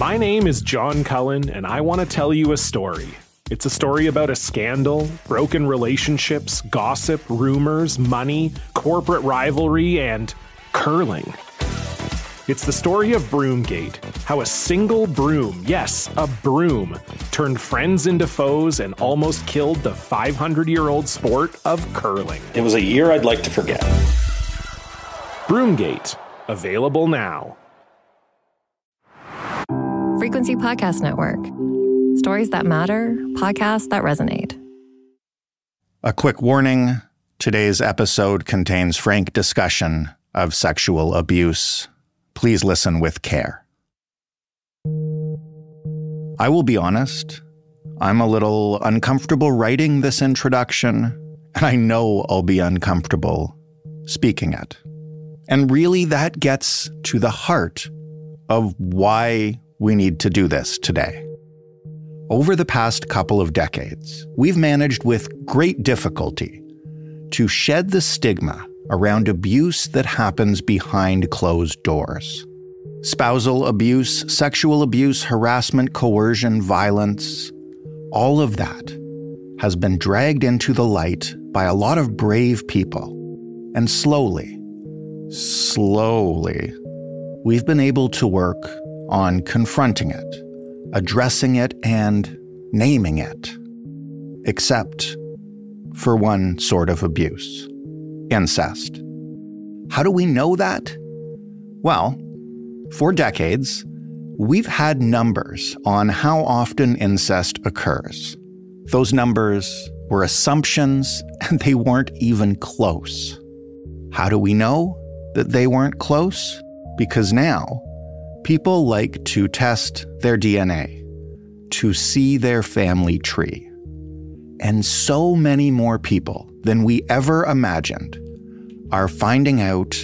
My name is John Cullen, and I want to tell you a story. It's a story about a scandal, broken relationships, gossip, rumors, money, corporate rivalry, and curling. It's the story of Broomgate, how a single broom, yes, a broom, turned friends into foes and almost killed the 500-year-old sport of curling. It was a year I'd like to forget. Broomgate, available now. Frequency Podcast Network. Stories that matter, podcasts that resonate. A quick warning. Today's episode contains frank discussion of sexual abuse. Please listen with care. I will be honest. I'm a little uncomfortable writing this introduction, and I know I'll be uncomfortable speaking it. And really, that gets to the heart of why we need to do this today. Over the past couple of decades, we've managed with great difficulty to shed the stigma around abuse that happens behind closed doors. Spousal abuse, sexual abuse, harassment, coercion, violence, all of that has been dragged into the light by a lot of brave people. And slowly, we've been able to work on confronting it, addressing it, and naming it. Except for one sort of abuse: incest. How do we know that? Well, for decades, we've had numbers on how often incest occurs. Those numbers were assumptions, and they weren't even close. How do we know that they weren't close? Because now, people like to test their DNA to see their family tree. And so many more people than we ever imagined are finding out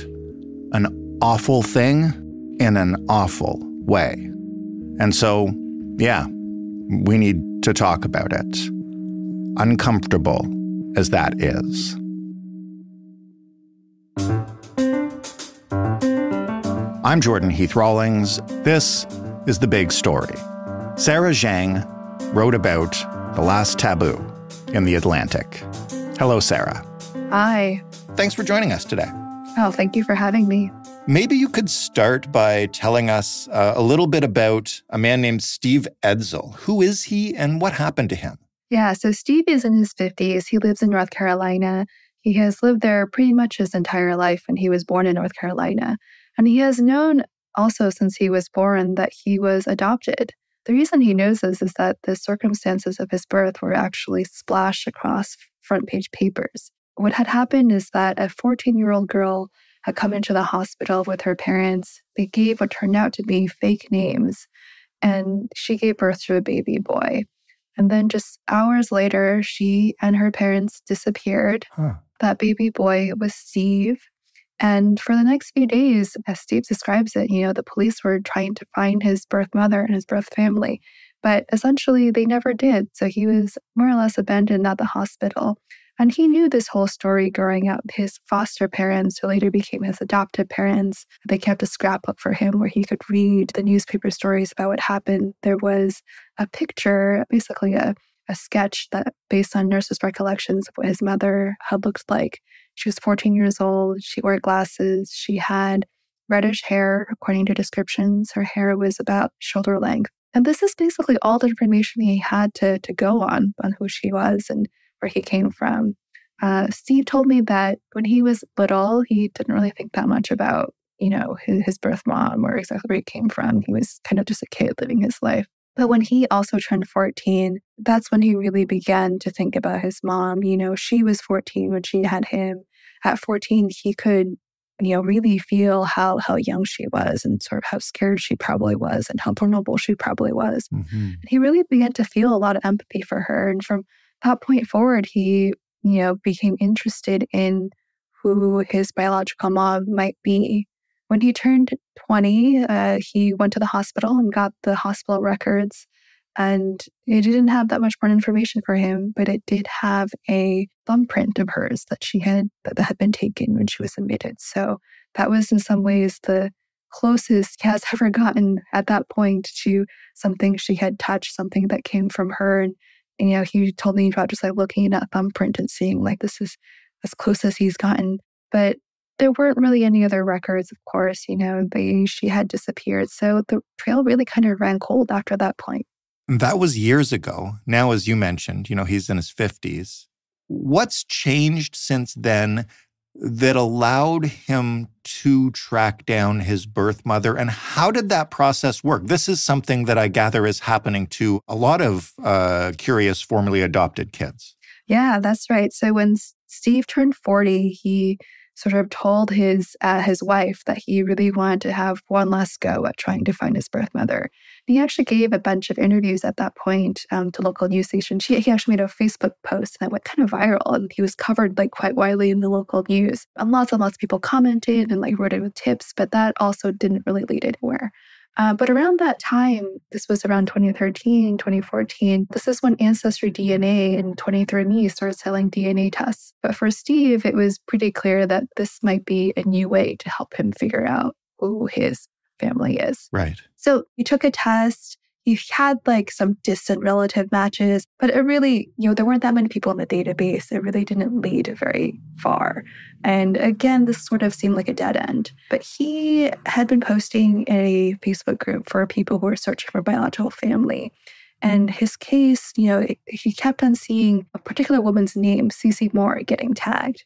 an awful thing in an awful way. And so, yeah, we need to talk about it. Uncomfortable as that is. I'm Jordan Heath-Rawlings. This is The Big Story. Sarah Zhang wrote about the last taboo in The Atlantic. Hello, Sarah. Hi. Thanks for joining us today. Oh, thank you for having me. Maybe you could start by telling us a little bit about a man named Steve Edzel. Who is he and what happened to him? Yeah, so Steve is in his 50s. He lives in North Carolina. He has lived there pretty much his entire life, and he was born in North Carolina. And he has known also since he was born that he was adopted. The reason he knows this is that the circumstances of his birth were actually splashed across front page papers. What had happened is that a 14-year-old girl had come into the hospital with her parents. They gave what turned out to be fake names, and she gave birth to a baby boy. And then just hours later, she and her parents disappeared. That baby boy was Steve. And for the next few days, as Steve describes it, the police were trying to find his birth mother and his birth family. But essentially, they never did. So he was more or less abandoned at the hospital. And he knew this whole story growing up. His foster parents, who later became his adoptive parents, they kept a scrapbook for him where he could read the newspaper stories about what happened. There was a picture, basically a sketch that, based on nurses' recollections of what his mother had looked like. She was 14 years old. She wore glasses. She had reddish hair, according to descriptions. Her hair was about shoulder length. And this is basically all the information he had to go on who she was and where he came from. Steve told me that when he was little, he didn't really think that much about, his birth mom or exactly where he came from. He was kind of just a kid living his life. But when he also turned 14, that's when he really began to think about his mom. She was 14 when she had him. At 14, he could, really feel how young she was and sort of how scared she probably was and how vulnerable she probably was. Mm-hmm. And he really began to feel a lot of empathy for her. And from that point forward, he, became interested in who his biological mom might be. When he turned 20, he went to the hospital and got the hospital records, and it didn't have that much more information for him, but it did have a thumbprint of hers that had been taken when she was admitted. So that was in some ways the closest Kaz ever gotten at that point to something she had touched, something that came from her. And you know, he told me about just like looking at that thumbprint and seeing like this is as close as he's gotten. But there weren't really any other records, of course, you know, she had disappeared. So the trail really kind of ran cold after that point. That was years ago. Now, as you mentioned, you know, he's in his 50s. What's changed since then that allowed him to track down his birth mother? And how did that process work? This is something that I gather is happening to a lot of curious formerly adopted kids. Yeah, that's right. So when Steve turned 40, he sort of told his wife that he really wanted to have one last go at trying to find his birth mother. And he actually gave a bunch of interviews at that point to local news stations. He actually made a Facebook post that went kind of viral, and he was covered like quite widely in the local news. And lots of people commented and like wrote in with tips, but that also didn't really lead anywhere. But around that time, this was around 2013, 2014, this is when Ancestry DNA and 23andMe started selling DNA tests. But for Steve, it was pretty clear that this might be a new way to help him figure out who his family is. Right. So he took a test. He had like some distant relative matches, but it really, you know, there weren't that many people in the database. It really didn't lead very far. And again, this sort of seemed like a dead end. But he had been posting a Facebook group for people who were searching for biological family. And his case, you know, he kept on seeing a particular woman's name, CeCe Moore, getting tagged.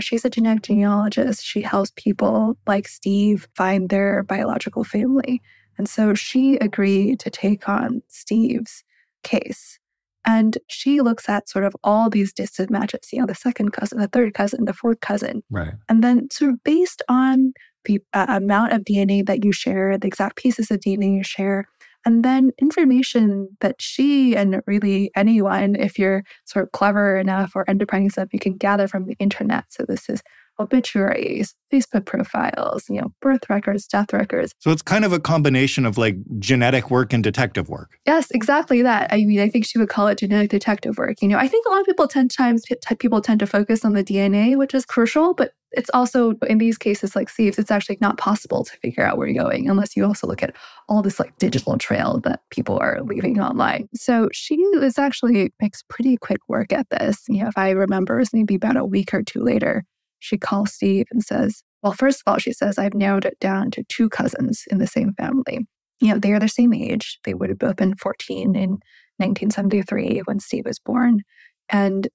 She's a genetic genealogist. She helps people like Steve find their biological family. And so she agreed to take on Steve's case. And she looks at sort of all these distant matches, you know, the second cousin, the third cousin, the fourth cousin. Right. And then sort of based on the amount of DNA that you share, the exact pieces of DNA you share, and then information that she and really anyone, if you're sort of clever enough or enterprising stuff, you can gather from the internet. So this is obituaries, Facebook profiles, you know, birth records, death records. So it's kind of a combination of like genetic work and detective work. Yes, exactly that. I mean, I think she would call it genetic detective work. You know, I think a lot of people tend to focus on the DNA, which is crucial, but it's also in these cases like Steve's, it's actually not possible to figure out where you're going unless you also look at all this like digital trail that people are leaving online. So she is actually makes pretty quick work at this. You know, if I remember, it's maybe about a week or two later. She calls Steve and says, well, first of all, she says, I've narrowed it down to two cousins in the same family. You know, they are the same age. They would have both been 14 in 1973 when Steve was born. And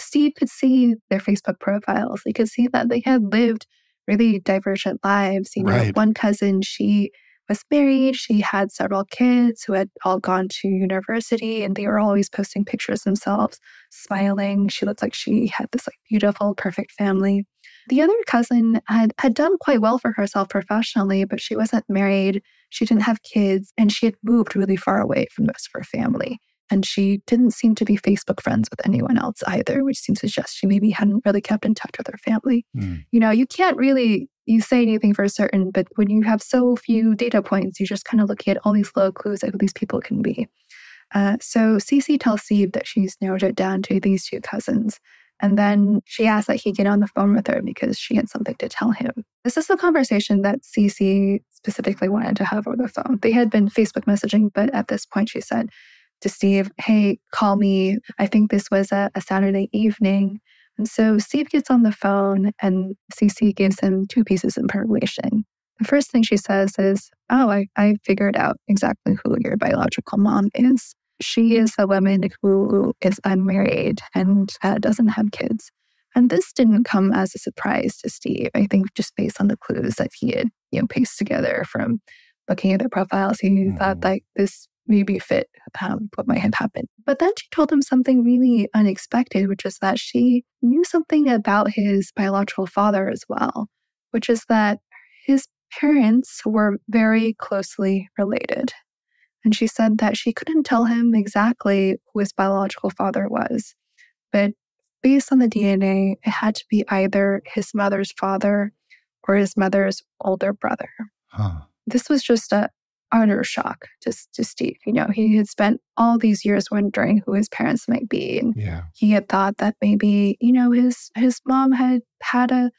Steve could see their Facebook profiles. He could see that they had lived really divergent lives. You know, right. One cousin, she was married. She had several kids who had all gone to university, and they were always posting pictures of themselves, smiling. She looked like she had this like beautiful, perfect family. The other cousin had done quite well for herself professionally, but she wasn't married. She didn't have kids, and she had moved really far away from the rest of her family. And she didn't seem to be Facebook friends with anyone else either, which seems to suggest she maybe hadn't really kept in touch with her family. Mm. You know, you can't really say anything for certain, but when you have so few data points, you just kind of look at all these little clues at who these people can be. So CeCe tells Steve that she's narrowed it down to these two cousins. And then she asks that he get on the phone with her because she had something to tell him. This is the conversation that CeCe specifically wanted to have over the phone. They had been Facebook messaging, but at this point she said to Steve, hey, call me. I think this was a Saturday evening. And so Steve gets on the phone and CeCe gives him two pieces of information. The first thing she says is, oh, I figured out exactly who your biological mom is. She is a woman who is unmarried and doesn't have kids. And this didn't come as a surprise to Steve, I think just based on the clues that he had, you know, pieced together from looking at their profiles. He thought like this maybe fit what might have happened. But then she told him something really unexpected, which is that she knew something about his biological father as well, which is that his parents were very closely related. And she said that she couldn't tell him exactly who his biological father was, but based on the DNA, it had to be either his mother's father or his mother's older brother. Huh. This was just a utter shock to Steve. You know, he had spent all these years wondering who his parents might be. And yeah. He had thought that maybe, you know, his mom had had a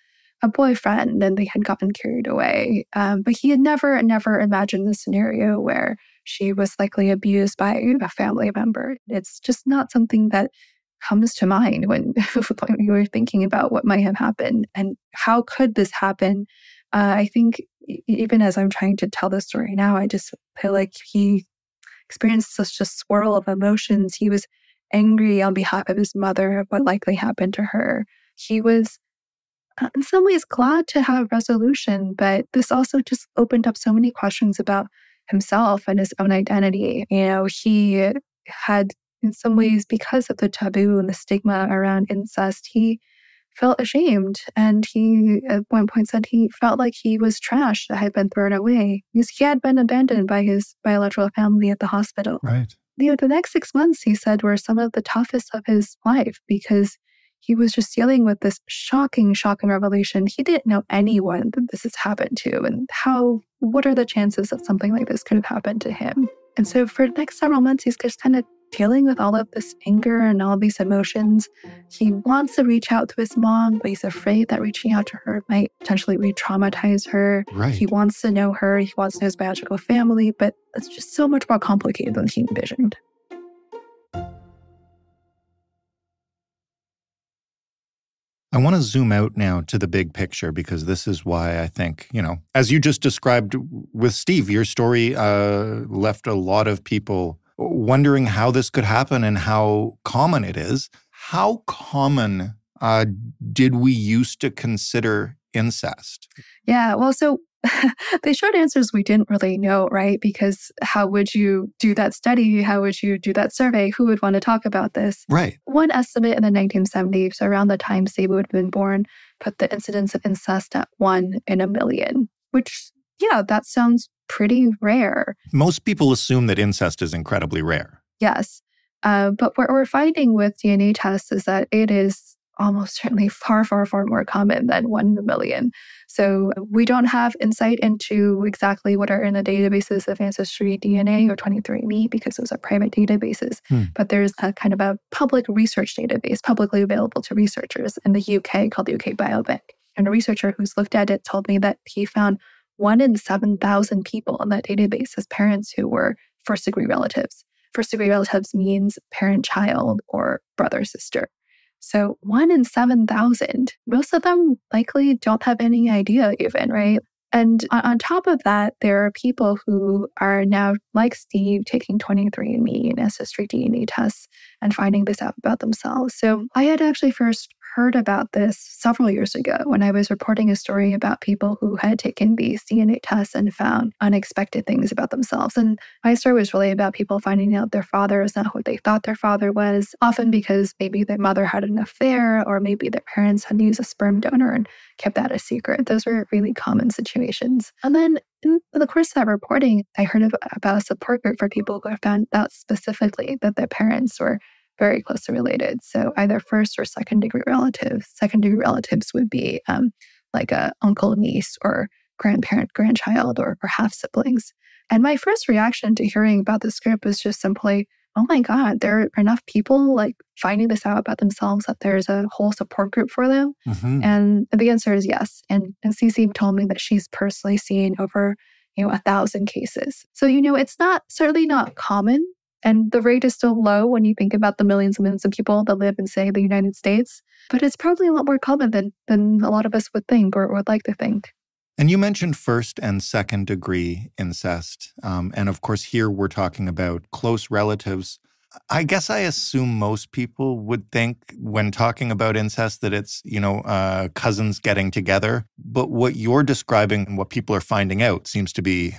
a boyfriend and they had gotten carried away. But he had never imagined the scenario where she was likely abused by a family member. It's just not something that comes to mind when you were thinking about what might have happened and how could this happen. I think even as I'm trying to tell this story now, I just feel like he experienced such a swirl of emotions. He was angry on behalf of his mother of what likely happened to her. He was in some ways glad to have resolution, but this also just opened up so many questions about himself and his own identity. You know, he had in some ways, because of the taboo and the stigma around incest, he felt ashamed. And he at one point said he felt like he was trash that had been thrown away because he had been abandoned by his biological family at the hospital. Right. You know, the next 6 months, he said, were some of the toughest of his life because he was just dealing with this shocking revelation. He didn't know anyone that this has happened to, and what are the chances that something like this could have happened to him? And so for the next several months, he's just kind of dealing with all of this anger and all these emotions. He wants to reach out to his mom, but he's afraid that reaching out to her might potentially re-traumatize her. Right. He wants to know her. He wants to know his biological family, but it's just so much more complicated than he envisioned. I want to zoom out now to the big picture because this is why I think, you know, as you just described with Steve, your story left a lot of people wondering how this could happen and how common it is. How common did we used to consider incest? Yeah, well, so the short answer is we didn't really know, right? Because how would you do that study? How would you do that survey? Who would want to talk about this? Right. One estimate in the 1970s, so around the time Steve would have been born, put the incidence of incest at 1 in 1,000,000, which, yeah, that sounds pretty rare. Most people assume that incest is incredibly rare. Yes. But what we're finding with DNA tests is that it is almost certainly far more common than 1 in 1,000,000. So we don't have insight into exactly what are in the databases of Ancestry DNA or 23andMe because those are private databases. But there's a kind of a public research database publicly available to researchers in the UK called the UK Biobank. And a researcher who's looked at it told me that he found 1 in 7,000 people in that database as parents who were first-degree relatives. First-degree relatives means parent-child or brother-sister. So 1 in 7,000, most of them likely don't have any idea even, right? And on top of that, there are people who are now, like Steve, taking 23andMe and Ancestry DNA tests and finding this out about themselves. So I had actually first heard about this several years ago when I was reporting a story about people who had taken these DNA tests and found unexpected things about themselves. And my story was really about people finding out their father is not who they thought their father was, often because maybe their mother had an affair or maybe their parents had used a sperm donor and kept that a secret. Those were really common situations. And then in the course of that reporting, I heard about a support group for people who have found out specifically that their parents were very closely related. So either first or second-degree relatives. Second-degree relatives would be like a uncle, niece, or grandparent, grandchild, or half-siblings. And my first reaction to hearing about this group was just simply, oh my God, there are enough people like finding this out about themselves that there's a whole support group for them? Mm-hmm. And the answer is yes. And CeCe told me that she's personally seen over 1,000 cases. So, it's certainly not common. And the rate is still low when you think about the millions and millions of people that live in, say, the United States. But it's probably a lot more common than a lot of us would think or would like to think. And you mentioned first and second degree incest. And of course, here we're talking about close relatives. I guess I assume most people would think when talking about incest that it's, cousins getting together. But what you're describing and what people are finding out seems to be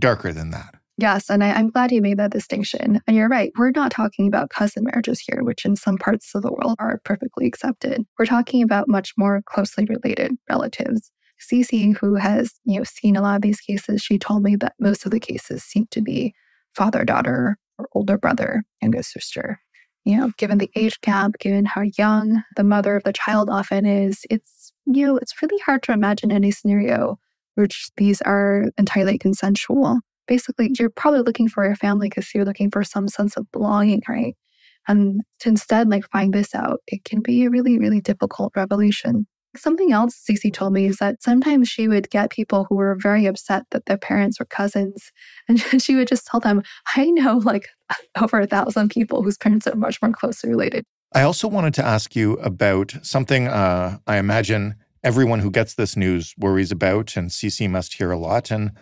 darker than that. Yes, and I'm glad you made that distinction. And you're right, we're not talking about cousin marriages here, which in some parts of the world are perfectly accepted. We're talking about much more closely related relatives. CeCe, who has seen a lot of these cases, she told me that most of the cases seem to be father-daughter or older brother, younger sister. Given the age gap, given how young the mother of the child often is, it's really hard to imagine any scenario which these are entirely consensual. Basically, you're probably looking for your family because you're looking for some sense of belonging, right? And to instead, find this out, it can be a really, really difficult revelation. Something else CeCe told me is that sometimes she would get people who were very upset that their parents were cousins. And she would just tell them, I know like over 1,000 people whose parents are much more closely related. I also wanted to ask you about something I imagine everyone who gets this news worries about, and CeCe must hear a lot. And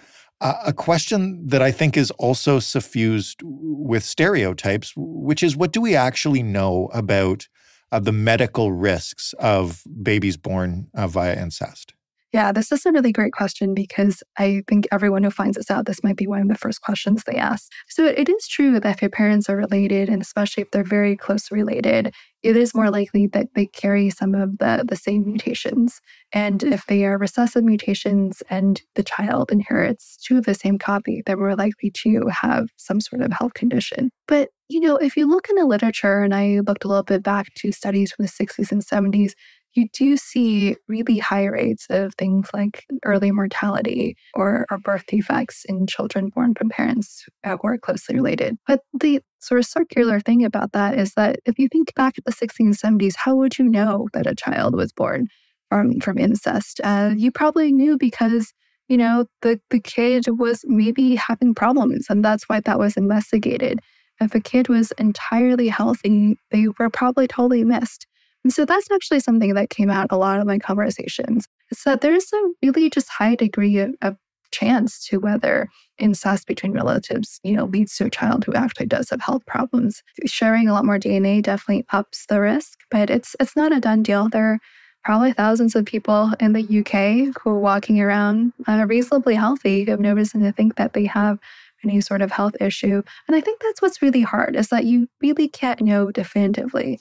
a question that I think is also suffused with stereotypes, which is what do we actually know about the medical risks of babies born via incest? Yeah, this is a really great question because I think everyone who finds this out, this might be one of the first questions they ask. So it is true that if your parents are related, and especially if they're very closely related, it is more likely that they carry some of the same mutations. And if they are recessive mutations and the child inherits two of the same copy, they're more likely to have some sort of health condition. But, you know, if you look in the literature, and I looked a little bit back to studies from the 60s and 70s, you do see really high rates of things like early mortality or birth defects in children born from parents who are closely related. But the sort of circular thing about that is that if you think back to the 1670s, how would you know that a child was born from incest? You probably knew because, you know, the kid was maybe having problems, and that's why that was investigated. If a kid was entirely healthy, they were probably totally missed. And so that's actually something that came out a lot of my conversations. It's that there's a really just high degree of chance to whether incest between relatives, you know, leads to a child who actually does have health problems. Sharing a lot more DNA definitely ups the risk, but it's not a done deal. There are probably thousands of people in the UK who are walking around reasonably healthy who have no reason to think that they have any sort of health issue. And I think that's what's really hard is that you really can't know definitively.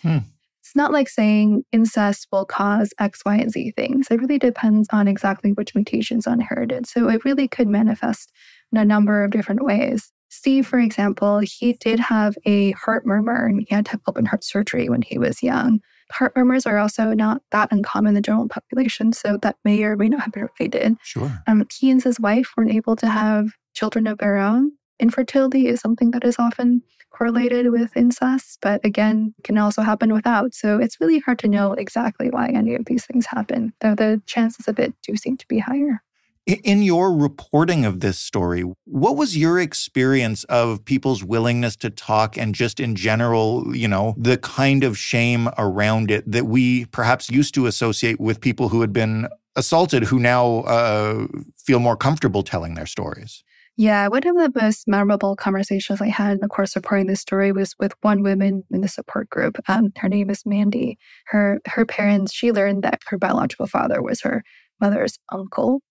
It's not like saying incest will cause X, Y, and Z things. It really depends on exactly which mutations are inherited. So it really could manifest in a number of different ways. Steve, for example, he did have a heart murmur, and he had to have open heart surgery when he was young. Heart murmurs are also not that uncommon in the general population, so that may or may not have been related. Sure. He and his wife weren't able to have children of their own. Infertility is something that is often correlated with incest, but again, can also happen without. So it's really hard to know exactly why any of these things happen, though the chances of it do seem to be higher. In your reporting of this story, what was your experience of people's willingness to talk and just in general, you know, the kind of shame around it that we perhaps used to associate with people who had been assaulted, who now feel more comfortable telling their stories? Yeah, one of the most memorable conversations I had in the course of reporting this story was with one woman in the support group. Her name is Mandy. Her parents, she learned that her biological father was her mother's uncle.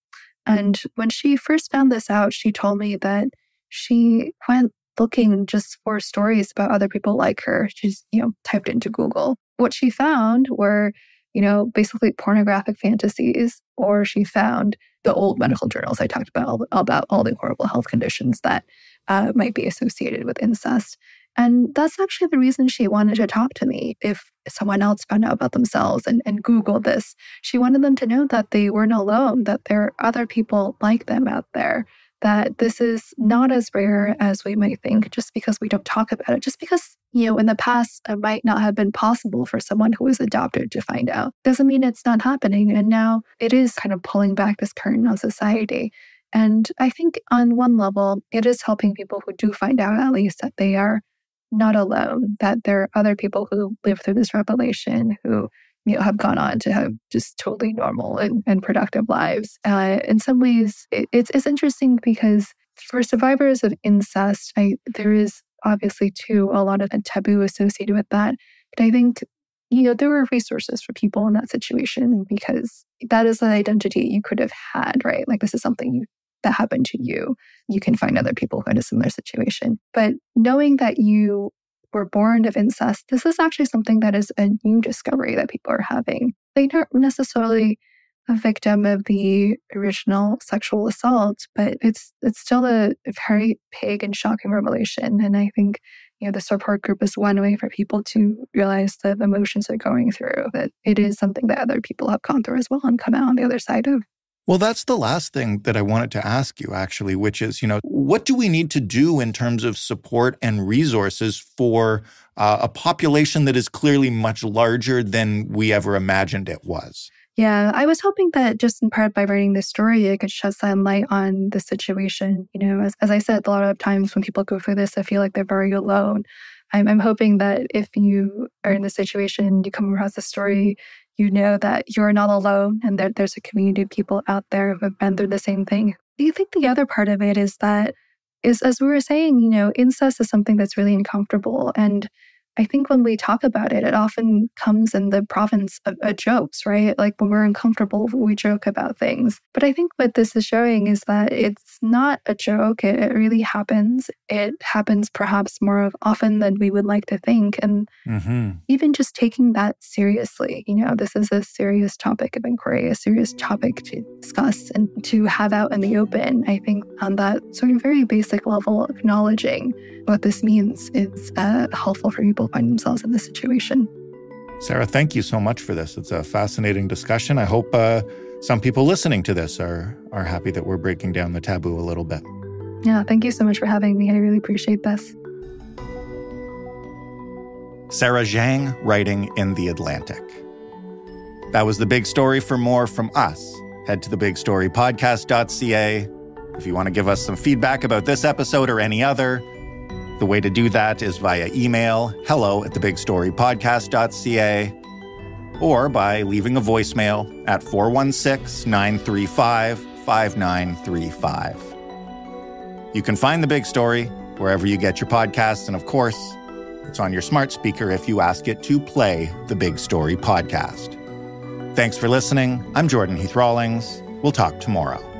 And when she first found this out, she told me that she went looking just for stories about other people like her. She's, you know, typed into Google. What she found were, you know, basically pornographic fantasies, or she found the old medical journals I talked about all the horrible health conditions that might be associated with incest. And that's actually the reason she wanted to talk to me. If someone else found out about themselves and Googled this, she wanted them to know that they weren't alone, that there are other people like them out there, that this is not as rare as we might think just because we don't talk about it, just because, you know, in the past, it might not have been possible for someone who was adopted to find out. Doesn't mean it's not happening. And now it is kind of pulling back this curtain on society. And I think on one level, it is helping people who do find out, at least, that they are not alone, that there are other people who live through this revelation, who, you know, have gone on to have just totally normal and productive lives. In some ways, it's interesting because for survivors of incest, there is obviously, too, a lot of taboo associated with that. But I think, you know, there were resources for people in that situation because that is an identity you could have had, right? Like, this is something that happened to you. You can find other people who had a similar situation. But knowing that you were born of incest, this is actually something that is a new discovery that people are having. They aren't necessarily a victim of the original sexual assault, but it's still a very big and shocking revelation. And I think, you know, the support group is one way for people to realize the emotions they're going through, that it is something that other people have gone through as well and come out on the other side of. Well, that's the last thing that I wanted to ask you, actually, which is, you know, what do we need to do in terms of support and resources for a population that is clearly much larger than we ever imagined it was? Yeah, I was hoping that just in part by writing this story, it could shed some light on the situation. You know, as I said, a lot of times when people go through this, I feel like they're very alone. I'm hoping that if you are in this situation, you come across this story, you know that you're not alone and that there's a community of people out there who have been through the same thing. I think the other part of it is that, is as we were saying, you know, incest is something that's really uncomfortable. And I think when we talk about it, it often comes in the province of jokes, right? Like when we're uncomfortable, we joke about things. But I think what this is showing is that it's not a joke. It really happens. It happens perhaps more often than we would like to think. And even just taking that seriously, you know, this is a serious topic of inquiry, a serious topic to discuss and to have out in the open. I think on that sort of very basic level, acknowledging what this means is helpful for people find themselves in this situation. Sarah, thank you so much for this. It's a fascinating discussion. I hope some people listening to this are happy that we're breaking down the taboo a little bit. Yeah, thank you so much for having me. I really appreciate this. Sarah Zhang writing in The Atlantic. That was The Big Story. For more from us, head to thebigstorypodcast.ca. If you want to give us some feedback about this episode or any other, the way to do that is via email, hello@thebigstorypodcast.ca, or by leaving a voicemail at 416-935-5935. You can find The Big Story wherever you get your podcasts, and of course, it's on your smart speaker if you ask it to play The Big Story podcast. Thanks for listening. I'm Jordan Heath-Rawlings. We'll talk tomorrow.